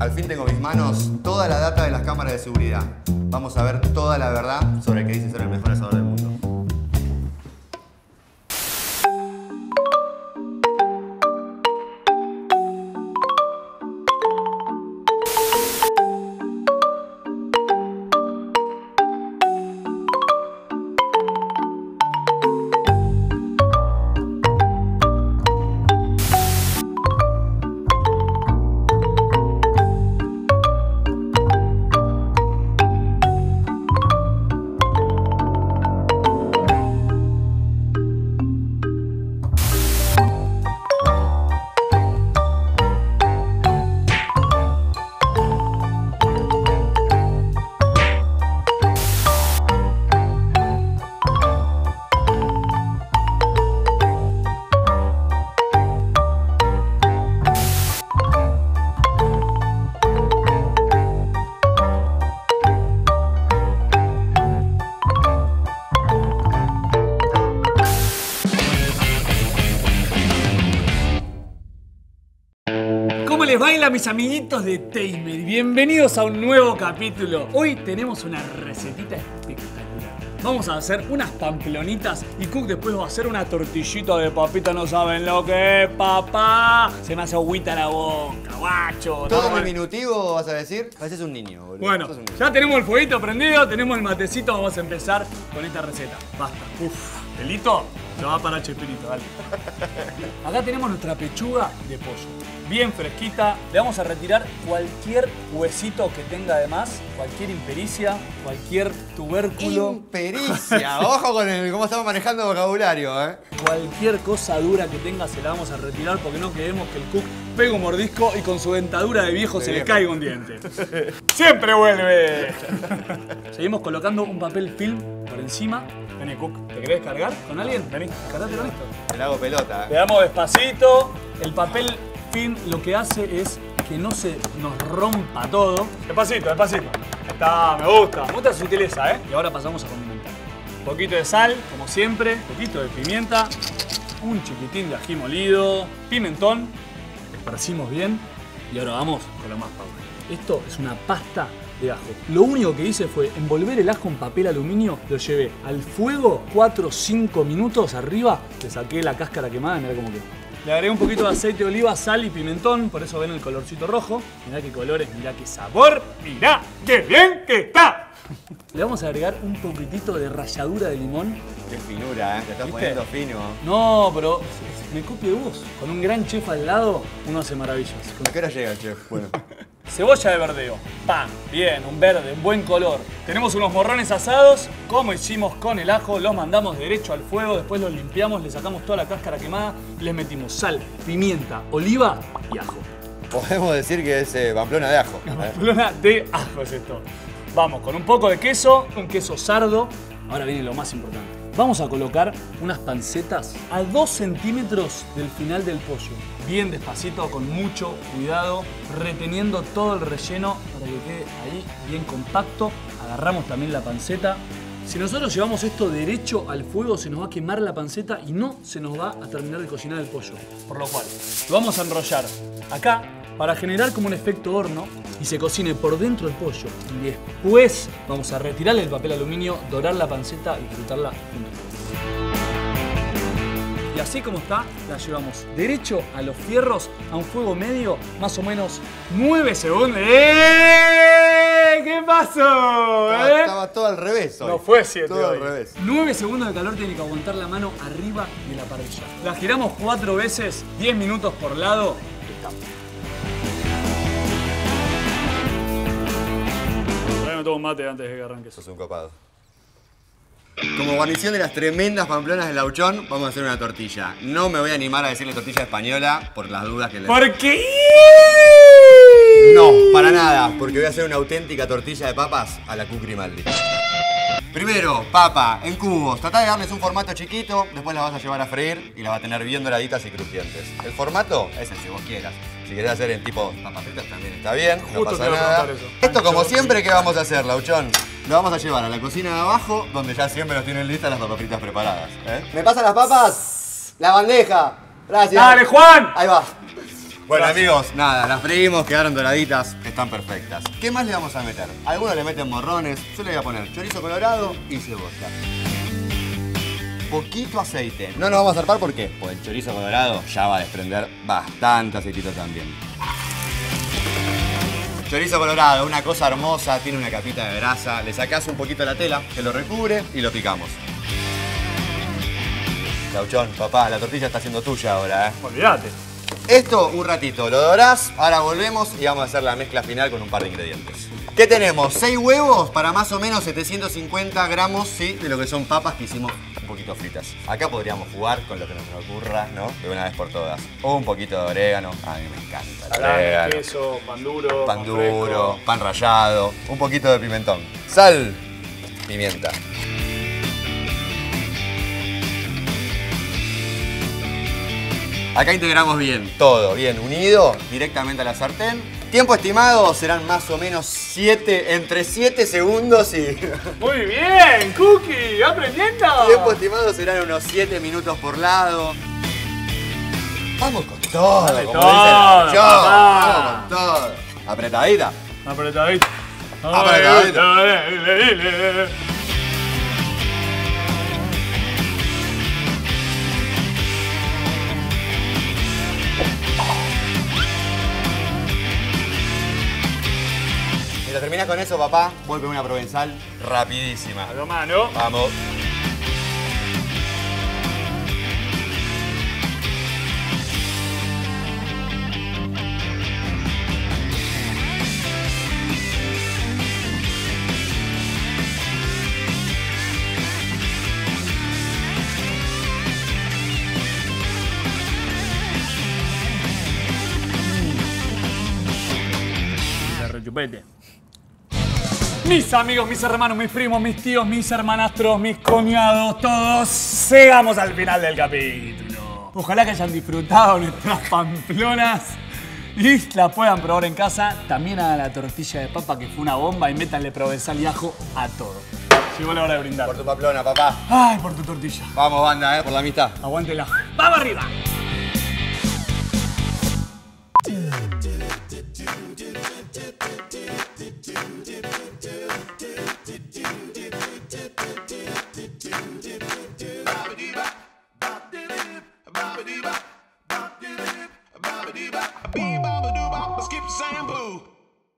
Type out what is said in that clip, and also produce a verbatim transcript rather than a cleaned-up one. Al fin tengo en mis manos toda la data de las cámaras de seguridad. Vamos a ver toda la verdad sobre el que dice ser el mejor asador del mundo. Hola mis amiguitos de Tastemade, bienvenidos a un nuevo capítulo. Hoy tenemos una recetita espectacular. Vamos a hacer unas pamplonitas y Cook después va a hacer una tortillita de papita. No saben lo que es, papá. Se me hace agüita la boca, guacho. Todo diminutivo vas a decir, pareces un niño, boludo. Bueno, un niño. Ya tenemos el fueguito prendido, tenemos el matecito, vamos a empezar con esta receta. Basta, uff, pelito. Se va para Chespirito, dale. Acá tenemos nuestra pechuga de pollo. Bien fresquita, le vamos a retirar cualquier huesito que tenga de más, cualquier impericia, cualquier tubérculo. Impericia, ojo con el, cómo estamos manejando vocabulario, ¿eh? Cualquier cosa dura que tenga se la vamos a retirar porque no queremos que el Cook pegue un mordisco y con su dentadura de viejo de se viejo. le caiga un diente. ¡Siempre vuelve! Seguimos colocando un papel film por encima. Vení, Cook, ¿te querés cargar con alguien? Vení, cargátelo listo. Te la hago pelota, ¿eh? Le damos despacito, el papel... lo que hace es que no se nos rompa todo. Despacito, despacito. Está, me gusta. Me gusta su sutileza, ¿eh? Y ahora pasamos a condimentar. Un poquito de sal, como siempre. Un poquito de pimienta. Un chiquitín de ají molido. Pimentón. Esparcimos bien. Y ahora vamos con lo más favorito. Esto es una pasta de ajo. Lo único que hice fue envolver el ajo en papel aluminio, lo llevé al fuego cuatro o cinco minutos arriba. Le saqué la cáscara quemada y mirá cómo quedó. Le agregué un poquito de aceite de oliva, sal y pimentón, por eso ven el colorcito rojo. Mirá qué colores, mirá qué sabor, mirá qué bien que está. Le vamos a agregar un poquitito de ralladura de limón. Qué finura, ¿eh? Te estás poniendo fino. No, pero me copio de vos. Con un gran chef al lado, uno hace maravillas. ¿A qué hora llega el chef? Bueno. Cebolla de verdeo. Pan, bien, un verde, un buen color. Tenemos unos morrones asados, como hicimos con el ajo, los mandamos derecho al fuego, después los limpiamos, le sacamos toda la cáscara quemada, les metimos sal, pimienta, oliva y ajo. Podemos decir que es eh, pamplona de ajo. ¿Eh? Pamplona de ajo es esto. Vamos con un poco de queso, un queso sardo. Ahora viene lo más importante. Vamos a colocar unas pancetas a dos centímetros del final del pollo. Bien despacito, con mucho cuidado, reteniendo todo el relleno para que quede ahí bien compacto. Agarramos también la panceta. Si nosotros llevamos esto derecho al fuego, se nos va a quemar la panceta y no se nos va a terminar de cocinar el pollo. Por lo cual, lo vamos a enrollar acá para generar como un efecto horno y se cocine por dentro el pollo. Y después vamos a retirarle el papel aluminio, dorar la panceta y disfrutarla juntos. Y así como está, la llevamos derecho a los fierros, a un fuego medio, más o menos nueve segundos. ¡Eh! ¿Qué pasó? Estaba, ¿eh? estaba todo al revés hoy. No fue siete todo hoy. Al revés. nueve segundos de calor tiene que aguantar la mano arriba de la parrilla. La giramos cuatro veces, diez minutos por lado. Estamos. Tomo un mate antes de que arranque. Sos un copado. Como guarnición de las tremendas pamplonas del Lauchón, vamos a hacer una tortilla. No me voy a animar a decirle tortilla española por las dudas que le... ¿Por qué? No, para nada, porque voy a hacer una auténtica tortilla de papas a la Cook Grimaldi. Primero, papa en cubos. Tratá de darles un formato chiquito, después las vas a llevar a freír y las vas a tener bien doraditas y crujientes. El formato es el que vos quieras. Si querés hacer en tipo papas fritas también está bien, no pasa nada. Esto como siempre, ¿qué vamos a hacer, Lauchón? Lo vamos a llevar a la cocina de abajo, donde ya siempre nos tienen listas las papas fritas preparadas. ¿Eh? ¿Me pasan las papas? ¡La bandeja! Gracias. ¡Dale, Juan! Ahí va. Bueno, gracias, amigos, nada, las freímos, quedaron doraditas, están perfectas. ¿Qué más le vamos a meter? Algunos le meten morrones, yo le voy a poner chorizo colorado y cebolla. Poquito aceite. No nos vamos a zarpar, ¿por qué? Pues el chorizo colorado ya va a desprender bastante aceitito también. Chorizo colorado, una cosa hermosa, tiene una capita de grasa. Le sacás un poquito la tela, que lo recubre y lo picamos. Lauchón, papá, la tortilla está siendo tuya ahora, ¿eh? Olvídate. Esto un ratito, lo dorás, ahora volvemos y vamos a hacer la mezcla final con un par de ingredientes. ¿Qué tenemos? seis huevos para más o menos setecientos cincuenta gramos, sí, de lo que son papas que hicimos un poquito fritas. Acá podríamos jugar con lo que nos ocurra, ¿no? De una vez por todas. O un poquito de orégano, a mí me encanta. Salame, queso, pan duro, pan duro, pan rallado, un poquito de pimentón. Sal, pimienta. Acá integramos bien, todo bien unido, directamente a la sartén. Tiempo estimado serán más o menos siete, entre siete segundos y... ¡Muy bien, Cookie! ¡Aprendiendo! Tiempo estimado serán unos siete minutos por lado. Vamos con todo, Dale como todo, dice el Vamos con todo. Apretadita. Apretadita. Apretadita. Apretadita. Terminás con eso, papá, voy con una provenzal rapidísima. A lo mano. Vamos. La rechupete. Mis amigos, mis hermanos, mis primos, mis tíos, mis hermanastros, mis cuñados, todos llegamos al final del capítulo. Ojalá que hayan disfrutado nuestras pamplonas y la puedan probar en casa. También a la tortilla de papa, que fue una bomba, y métanle provenzal y ajo a todo. Llegó la hora de brindar. Por tu pamplona, papá. Ay, por tu tortilla. Vamos, banda, eh, por la amistad. Aguántela. ¡Vamos arriba!